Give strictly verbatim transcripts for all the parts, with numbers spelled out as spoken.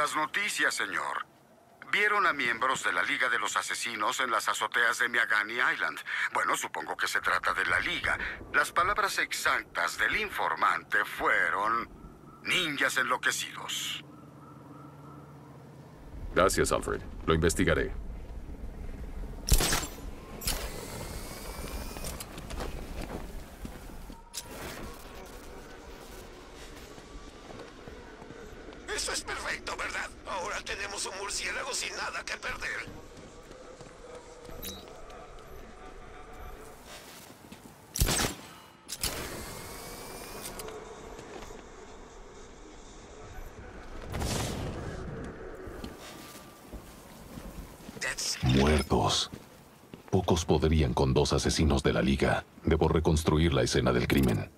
malas noticias, señor. Vieron a miembros de la Liga de los Asesinos en las azoteas de Miagani Island. Bueno, supongo que se trata de la Liga. Las palabras exactas del informante fueron... ninjas enloquecidos. Gracias, Alfred. Lo investigaré. Eso es perfecto, ¿verdad? Ahora tenemos un murciélago sin nada que perder. Muertos. Pocos podrían con dos asesinos de la Liga. Debo reconstruir la escena del crimen.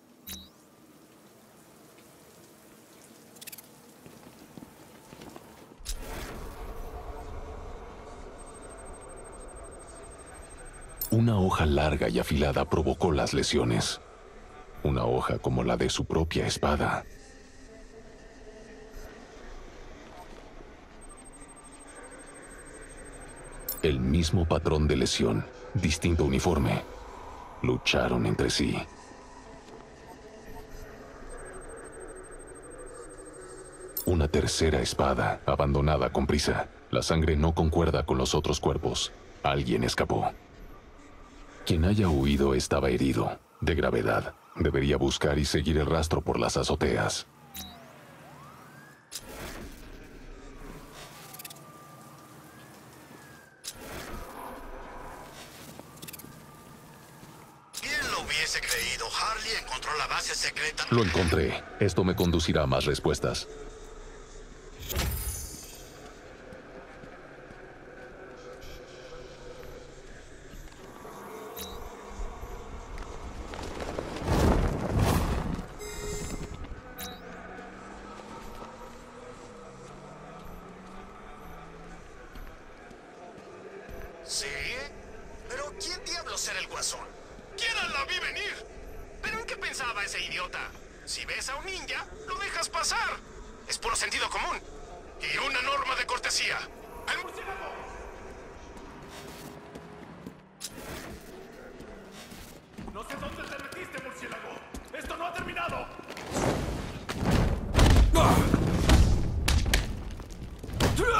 Una hoja larga y afilada provocó las lesiones. Una hoja como la de su propia espada. El mismo patrón de lesión, distinto uniforme. Lucharon entre sí. Una tercera espada, abandonada con prisa. La sangre no concuerda con los otros cuerpos. Alguien escapó. Quien haya huido estaba herido, de gravedad. Debería buscar y seguir el rastro por las azoteas. Lo encontré. Esto me conducirá a más respuestas. ¿Sí? ¿Pero quién diablos era el guasón? ¿Quién la vi venir? ¿Pero en qué pensaba ese idiota? Si ves a un ninja, lo dejas pasar. Es puro sentido común. Y una norma de cortesía. ¡Al murciélago! No sé dónde te metiste, murciélago. ¡Esto no ha terminado!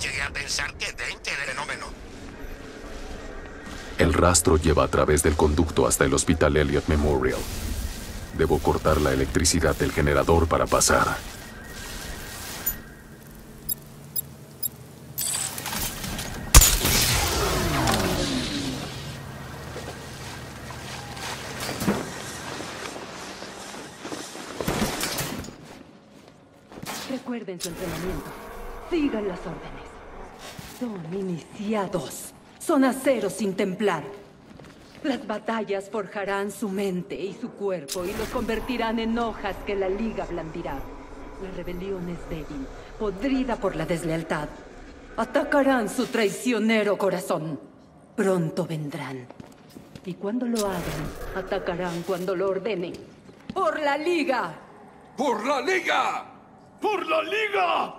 Llegué a pensar que veinte era el fenómeno. El rastro lleva a través del conducto hasta el hospital Elliott Memorial. Debo cortar la electricidad del generador para pasar. Recuerden su entrenamiento. Sigan las órdenes. Son iniciados. Son aceros sin templar. Las batallas forjarán su mente y su cuerpo y los convertirán en hojas que la Liga blandirá. La rebelión es débil, podrida por la deslealtad. Atacarán su traicionero corazón. Pronto vendrán. Y cuando lo hagan, atacarán cuando lo ordenen. ¡Por la Liga! ¡Por la Liga! ¡Por la Liga!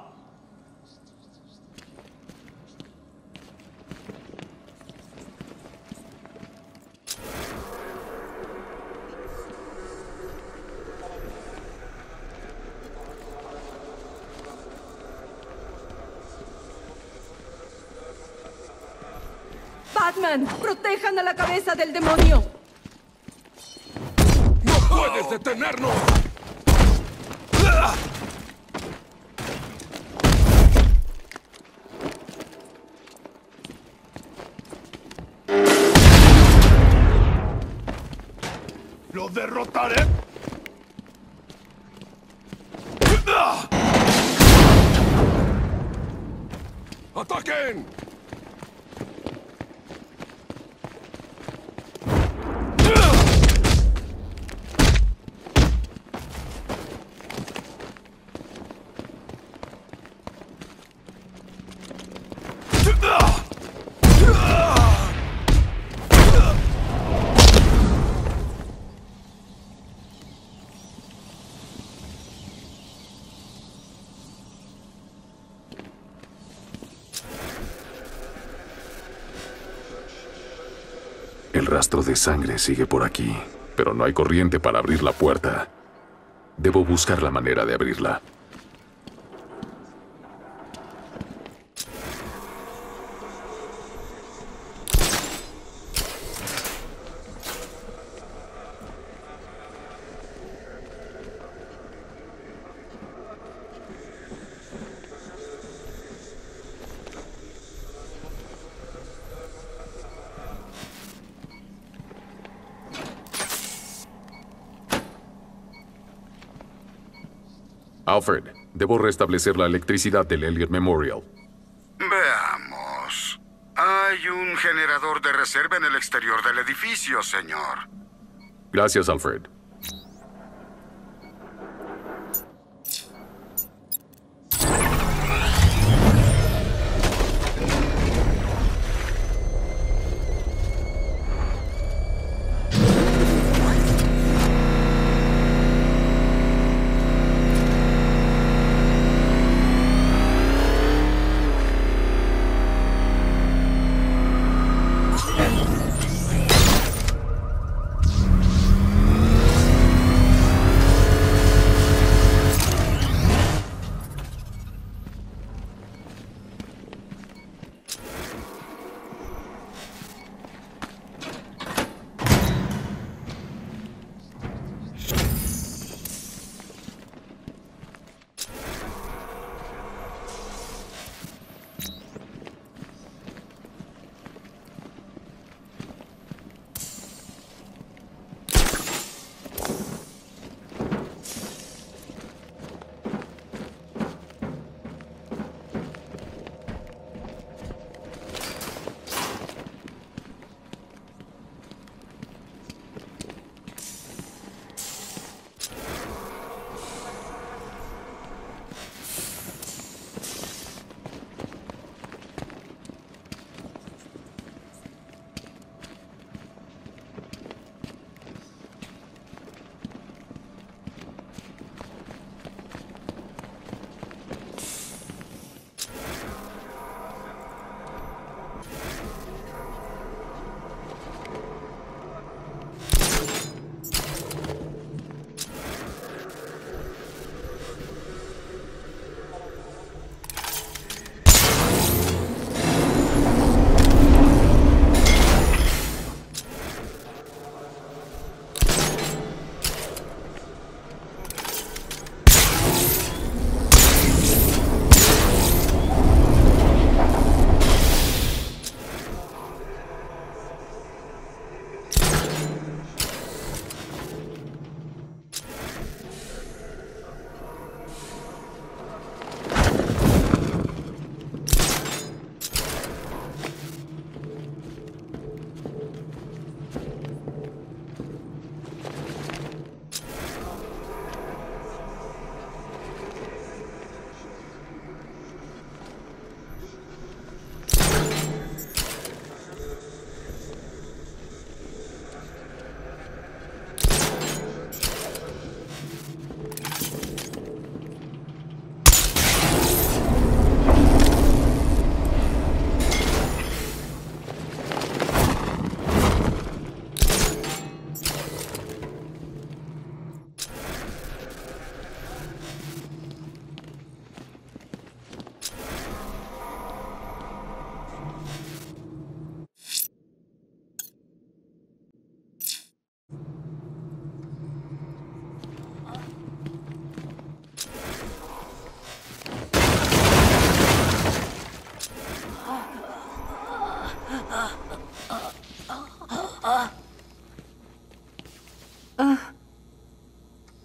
¡Batman! ¡Protejan a la cabeza del demonio! ¡No puedes detenernos! ¡Lo derrotaré! ¡Ataquen! El rastro de sangre sigue por aquí, pero no hay corriente para abrir la puerta. Debo buscar la manera de abrirla. Alfred, debo restablecer la electricidad del Elliott Memorial. Veamos. Hay un generador de reserva en el exterior del edificio, señor. Gracias, Alfred.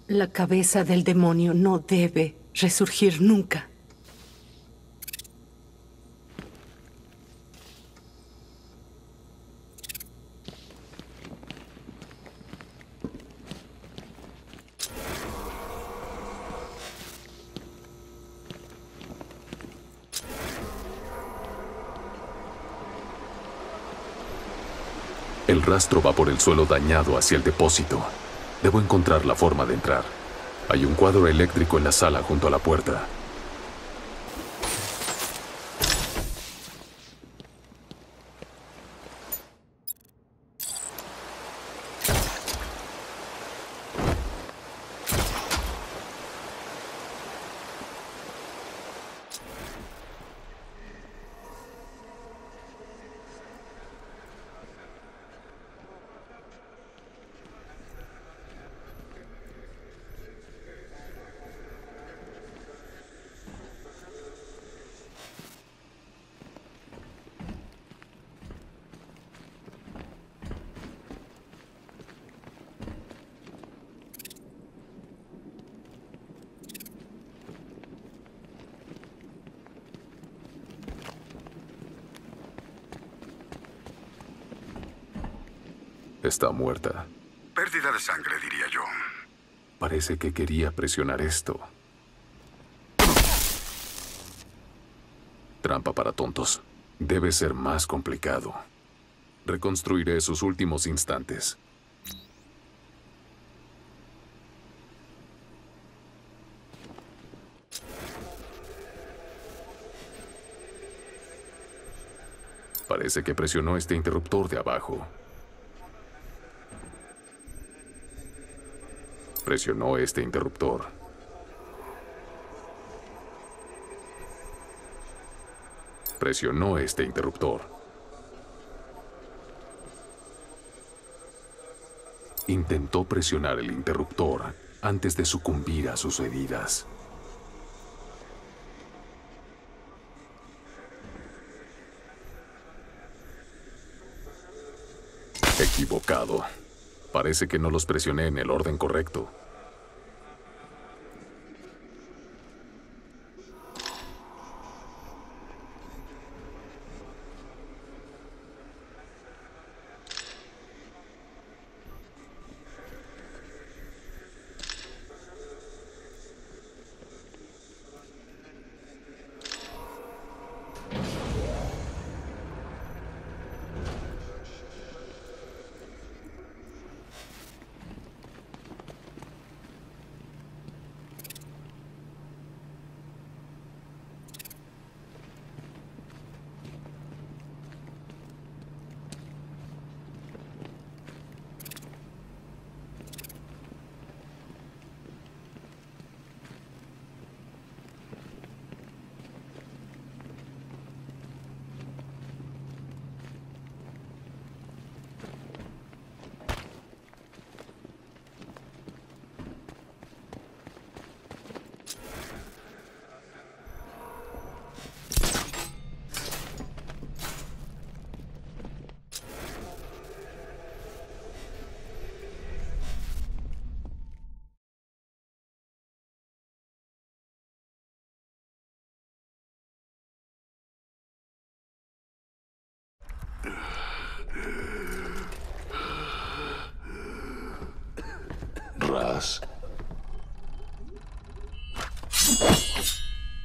La cabeza del demonio no debe resurgir nunca. El rastro va por el suelo dañado hacia el depósito. Debo encontrar la forma de entrar. Hay un cuadro eléctrico en la sala junto a la puerta. Está muerta. Pérdida de sangre, diría yo. Parece que quería presionar esto. Trampa para tontos. Debe ser más complicado. Reconstruiré sus últimos instantes. Parece que presionó este interruptor de abajo. Presionó este interruptor. Presionó este interruptor. Intentó presionar el interruptor antes de sucumbir a sus heridas. Equivocado. Parece que no los presioné en el orden correcto.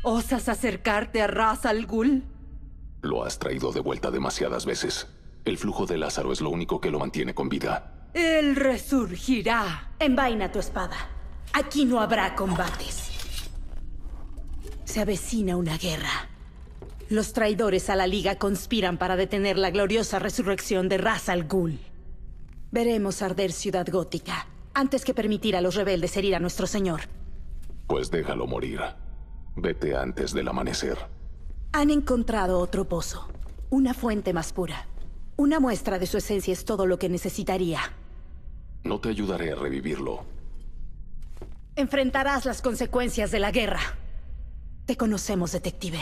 ¿Osas acercarte a Ra's al Ghul? Lo has traído de vuelta demasiadas veces. El flujo de Lázaro es lo único que lo mantiene con vida. Él resurgirá. Envaina tu espada. Aquí no habrá combates. Se avecina una guerra. Los traidores a la Liga conspiran para detener la gloriosa resurrección de Ra's al Ghul. Veremos arder Ciudad Gótica antes que permitir a los rebeldes herir a nuestro señor. Pues déjalo morir. Vete antes del amanecer. Han encontrado otro pozo. Una fuente más pura. Una muestra de su esencia es todo lo que necesitaría. No te ayudaré a revivirlo. Enfrentarás las consecuencias de la guerra. Te conocemos, detective.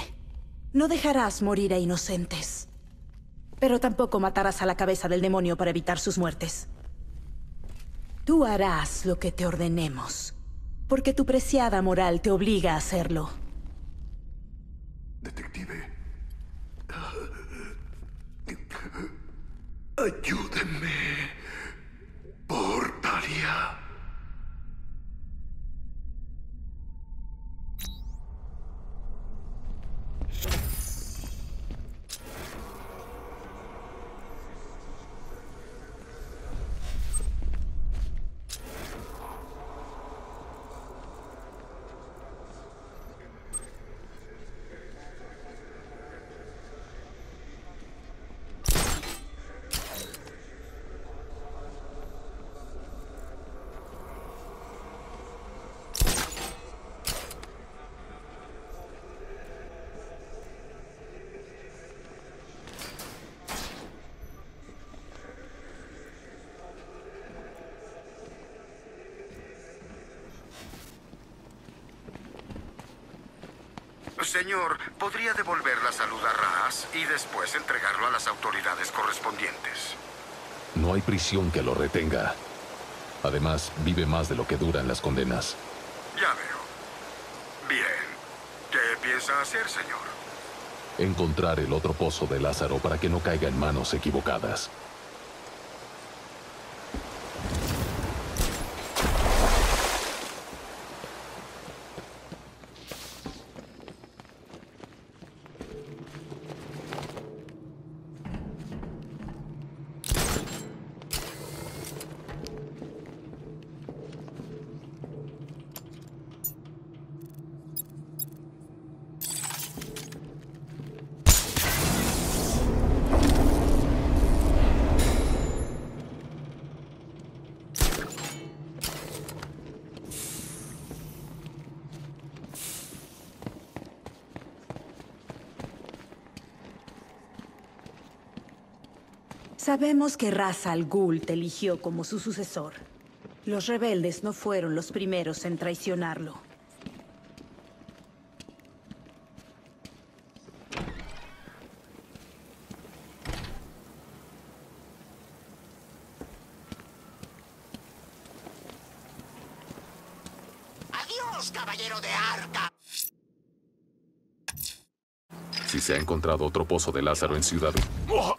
No dejarás morir a inocentes. Pero tampoco matarás a la cabeza del demonio para evitar sus muertes. Tú harás lo que te ordenemos, porque tu preciada moral te obliga a hacerlo. Detective, ayúdenme por Talia. Señor, podría devolver la salud a Ra's y después entregarlo a las autoridades correspondientes. No hay prisión que lo retenga. Además, vive más de lo que duran las condenas. Ya veo. Bien. ¿Qué piensa hacer, señor? Encontrar el otro pozo de Lázaro para que no caiga en manos equivocadas. Sabemos que Ra's al Ghul te eligió como su sucesor. Los rebeldes no fueron los primeros en traicionarlo. ¡Adiós, caballero de Arca! Si se ha encontrado otro pozo de Lázaro en Ciudad... ¡Oh!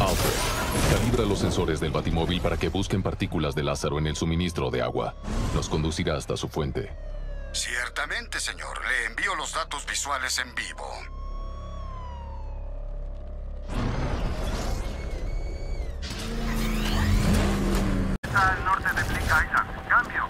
Alfred, calibra los sensores del batimóvil para que busquen partículas de Lázaro en el suministro de agua. Nos conducirá hasta su fuente. Ciertamente, señor. Le envío los datos visuales en vivo. Está al norte de Miagani Island. Cambio.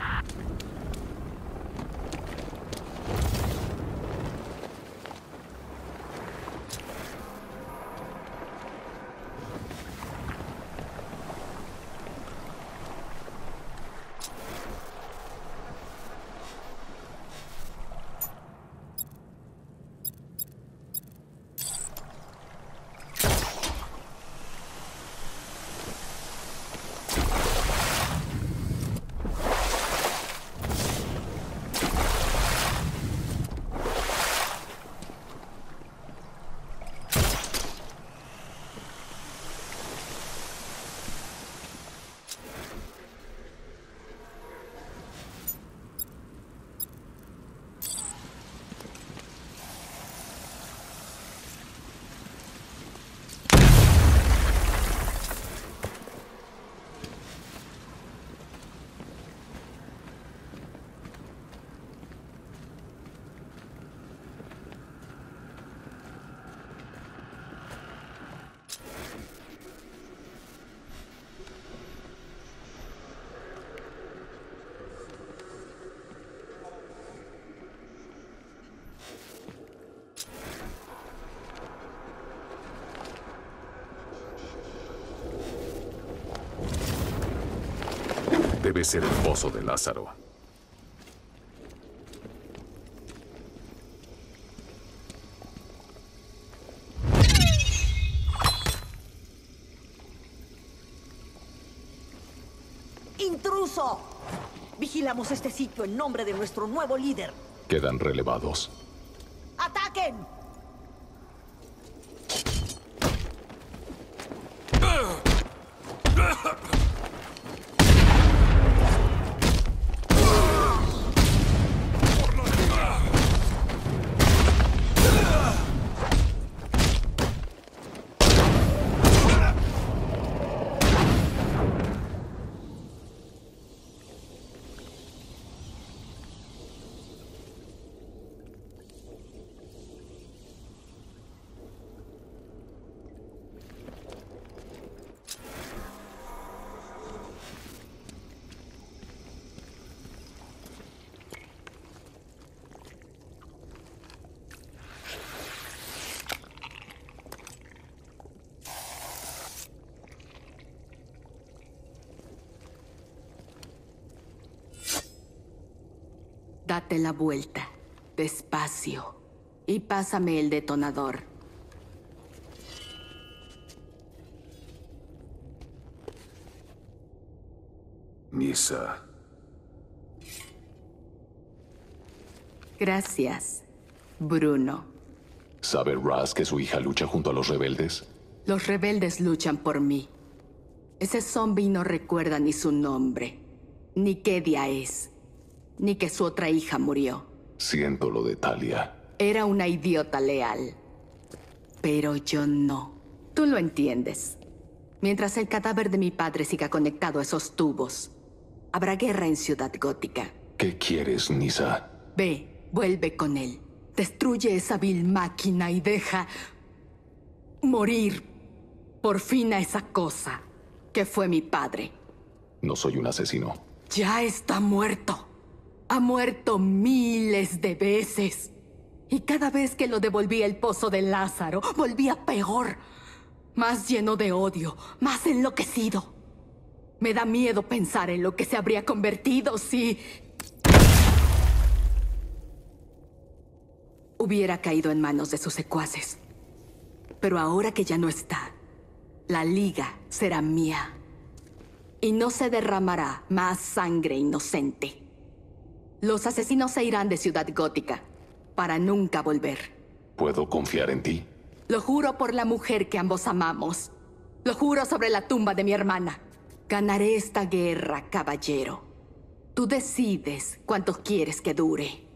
Debe ser el pozo de Lázaro. ¡Intruso! Vigilamos este sitio en nombre de nuestro nuevo líder. Quedan relevados. ¡Ataquen! Date la vuelta, despacio, y pásame el detonador. Nyssa. Gracias, Bruno. ¿Sabe Ra's que su hija lucha junto a los rebeldes? Los rebeldes luchan por mí. Ese zombi no recuerda ni su nombre, ni qué día es, ni que su otra hija murió. Siento lo de Talia. Era una idiota leal, pero yo no. Tú lo entiendes. Mientras el cadáver de mi padre siga conectado a esos tubos, habrá guerra en Ciudad Gótica. ¿Qué quieres, Nyssa? Ve, vuelve con él. Destruye esa vil máquina y deja morir por fin a esa cosa que fue mi padre. No soy un asesino. Ya está muerto. Ha muerto miles de veces. Y cada vez que lo devolví al Pozo de Lázaro, volvía peor. Más lleno de odio, más enloquecido. Me da miedo pensar en lo que se habría convertido si... hubiera caído en manos de sus secuaces. Pero ahora que ya no está, la Liga será mía. Y no se derramará más sangre inocente. Los asesinos se irán de Ciudad Gótica, para nunca volver. ¿Puedo confiar en ti? Lo juro por la mujer que ambos amamos. Lo juro sobre la tumba de mi hermana. Ganaré esta guerra, caballero. Tú decides cuánto quieres que dure.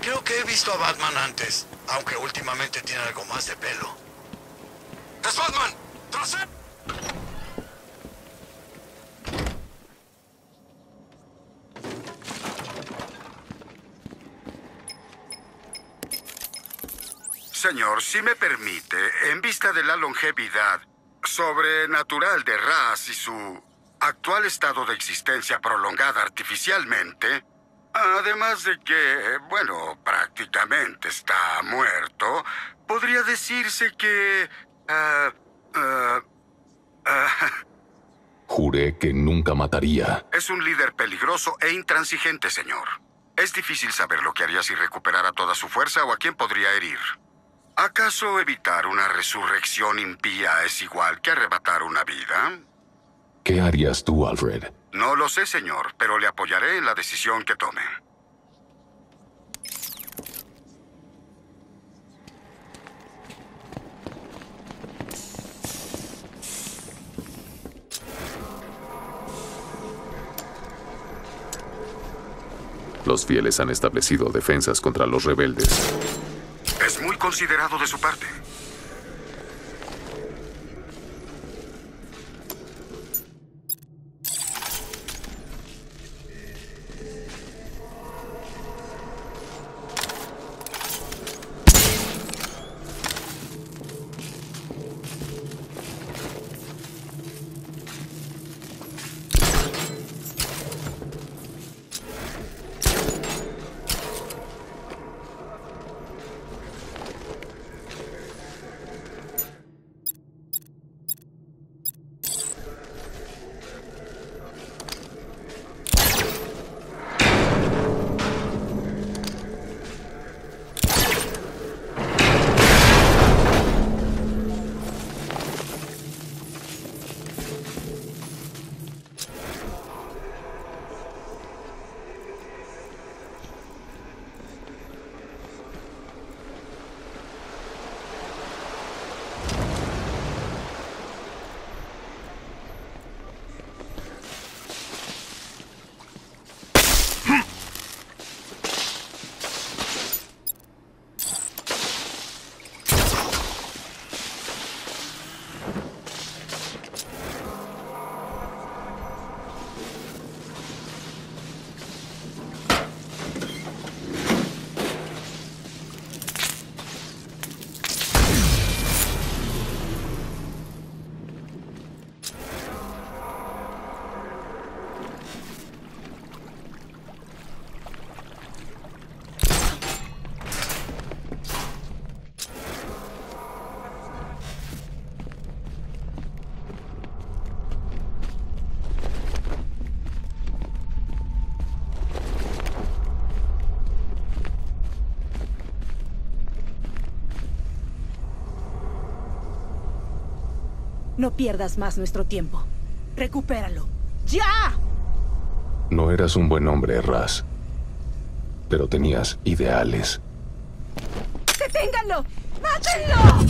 Creo que he visto a Batman antes, aunque últimamente tiene algo más de pelo. ¡Es Batman! ¡Tras él! Señor, si me permite, en vista de la longevidad sobrenatural de Ra's y su actual estado de existencia prolongada artificialmente, además de que, bueno, prácticamente está muerto, podría decirse que... Uh, uh, uh, juré que nunca mataría. Es un líder peligroso e intransigente, señor. Es difícil saber lo que haría si recuperara toda su fuerza o a quién podría herir. ¿Acaso evitar una resurrección impía es igual que arrebatar una vida? ¿Qué harías tú, Alfred? No lo sé, señor, pero le apoyaré en la decisión que tome. Los fieles han establecido defensas contra los rebeldes. Es muy considerado de su parte. No pierdas más nuestro tiempo. Recupéralo. ¡Ya! No eras un buen hombre, Ra's. Pero tenías ideales. ¡Deténganlo! ¡Mátenlo!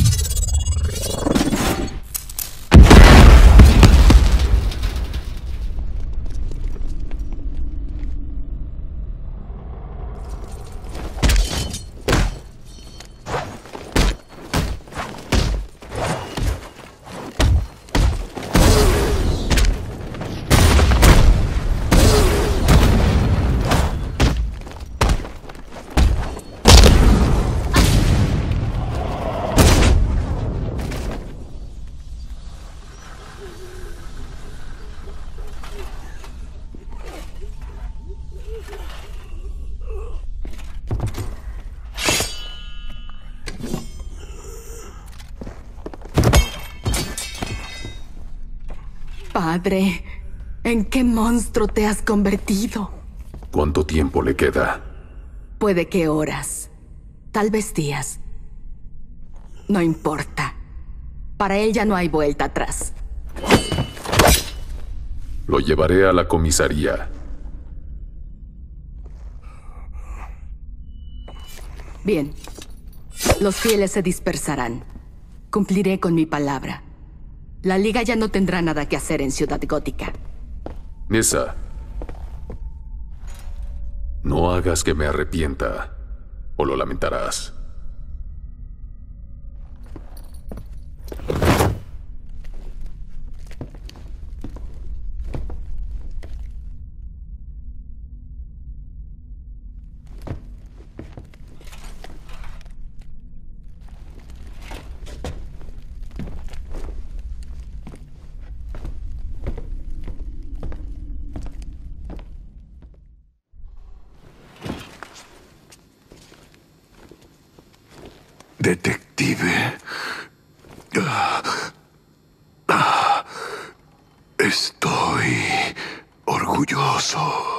Padre, ¿en qué monstruo te has convertido? ¿Cuánto tiempo le queda? Puede que horas, tal vez días. No importa. Para él ya no hay vuelta atrás. Lo llevaré a la comisaría. Bien. Los fieles se dispersarán. Cumpliré con mi palabra. La Liga ya no tendrá nada que hacer en Ciudad Gótica. Nyssa, no hagas que me arrepienta, o lo lamentarás. Detective. Estoy orgulloso.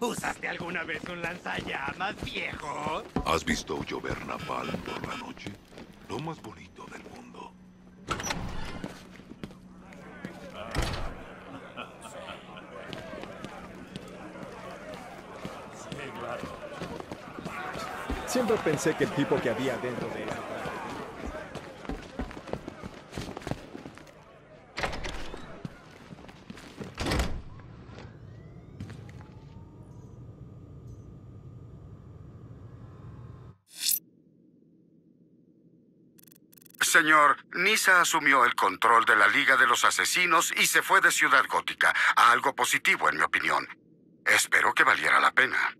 ¿Usaste alguna vez un lanzallamas, viejo? ¿Has visto llover napalm por la noche? Lo más bonito del mundo. Siempre pensé que el tipo que había dentro de él. Señor, Nyssa asumió el control de la Liga de los Asesinos y se fue de Ciudad Gótica. Algo positivo, en mi opinión. Espero que valiera la pena.